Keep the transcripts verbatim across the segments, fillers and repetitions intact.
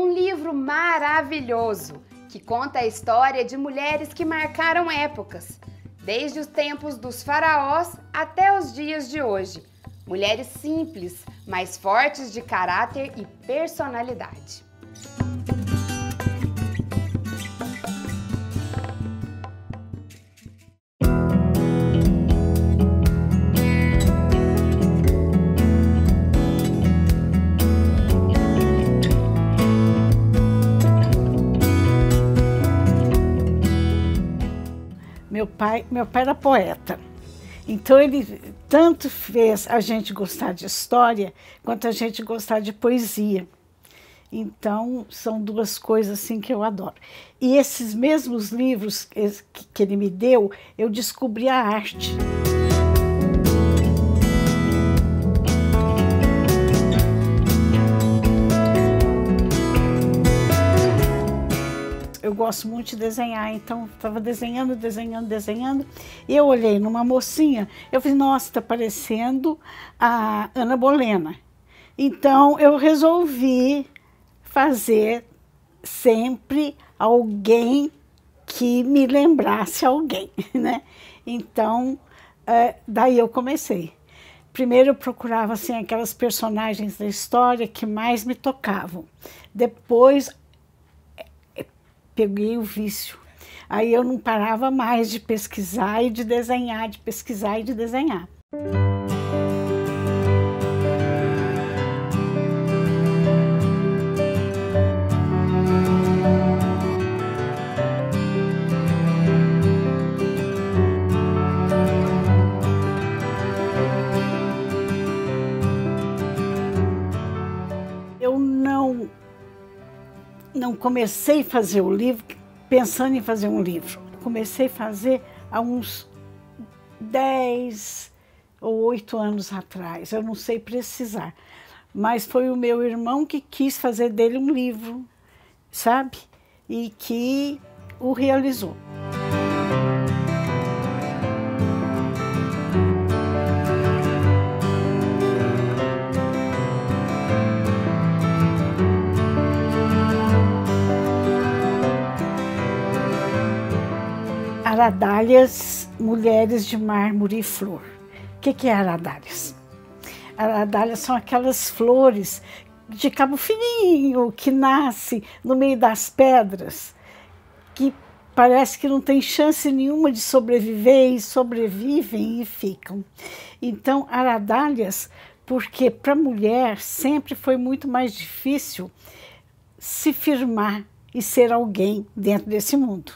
um livro maravilhoso que conta a história de mulheres que marcaram épocas, desde os tempos dos faraós até os dias de hoje. Mulheres simples, mas fortes de caráter e personalidade. Meu pai, meu pai era poeta, então ele tanto fez a gente gostar de história quanto a gente gostar de poesia. Então, são duas coisas assim que eu adoro. E esses mesmos livros que ele me deu, eu descobri a arte. Eu gosto muito de desenhar, então estava desenhando, desenhando, desenhando. E eu olhei numa mocinha, eu falei, nossa, está parecendo a Ana Bolena. Então eu resolvi fazer sempre alguém que me lembrasse alguém, né? Então é, daí eu comecei. Primeiro eu procurava assim, aquelas personagens da história que mais me tocavam. Depois peguei o vício. Aí eu não parava mais de pesquisar e de desenhar, de pesquisar e de desenhar. Eu não Não comecei a fazer o livro pensando em fazer um livro. Comecei a fazer há uns dez ou oito anos atrás, eu não sei precisar. Mas foi o meu irmão que quis fazer dele um livro, sabe? E que o realizou. Aradálias, mulheres de mármore e flor. O que, que é aradálias? Aradálias são aquelas flores de cabo fininho que nasce no meio das pedras, que parece que não tem chance nenhuma de sobreviver e sobrevivem e ficam. Então, aradálias, porque para a mulher sempre foi muito mais difícil se firmar e ser alguém dentro desse mundo.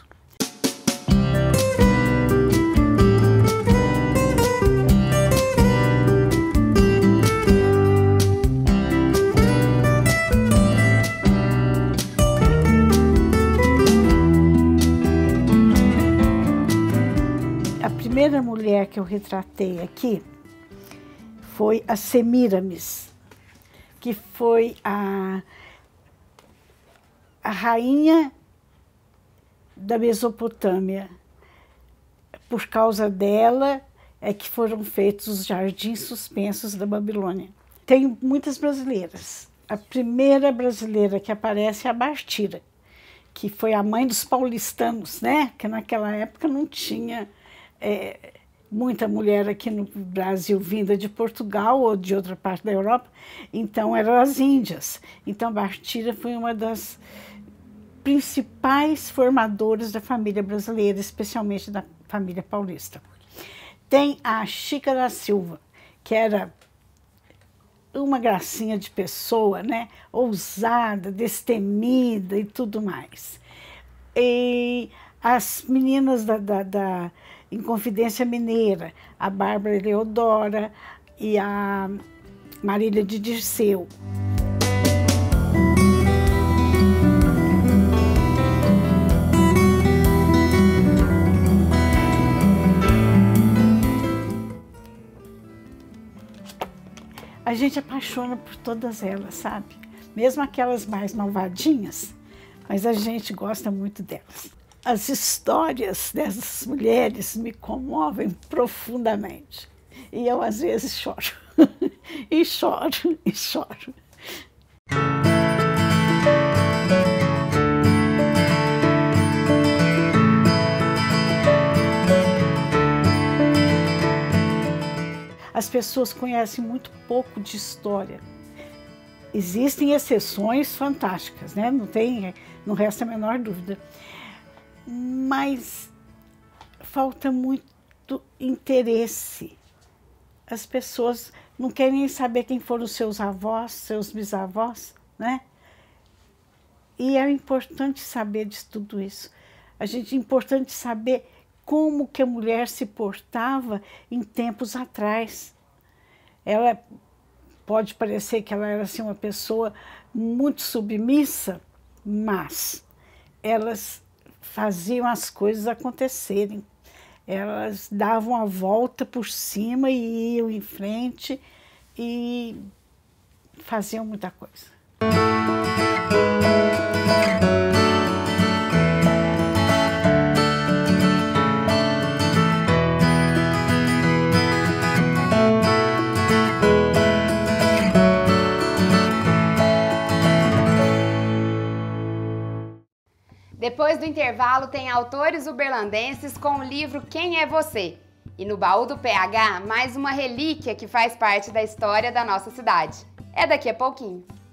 A primeira mulher que eu retratei aqui foi a Semiramis, que foi a, a rainha da Mesopotâmia. Por causa dela é que foram feitos os jardins suspensos da Babilônia. Tem muitas brasileiras. A primeira brasileira que aparece é a Bartira, que foi a mãe dos paulistanos, né? Que naquela época não tinha... É, muita mulher aqui no Brasil vinda de Portugal ou de outra parte da Europa, então eram as índias. Então Bartira foi uma das principais formadoras da família brasileira, especialmente da família paulista. Tem a Chica da Silva, que era uma gracinha de pessoa, né? Ousada, destemida e tudo mais. E as meninas da... da, da Inconfidência Mineira, a Bárbara Eleodora e a Marília de Dirceu. A gente apaixona por todas elas, sabe? Mesmo aquelas mais malvadinhas, mas a gente gosta muito delas. As histórias dessas mulheres me comovem profundamente. E eu, às vezes, choro. E choro, e choro. as pessoas conhecem muito pouco de história. Existem exceções fantásticas, né? Não tem, não resta a menor dúvida. Mas falta muito interesse. As pessoas não querem nem saber quem foram os seus avós, seus bisavós, né? E é importante saber de tudo isso. A gente, é importante saber como que a mulher se portava em tempos atrás. Ela pode parecer que ela era assim, uma pessoa muito submissa, mas elas faziam as coisas acontecerem. Elas davam a volta por cima e iam em frente e faziam muita coisa. Depois do intervalo tem autores uberlandenses com o livro Quem é Você? E no baú do P H, mais uma relíquia que faz parte da história da nossa cidade. É daqui a pouquinho.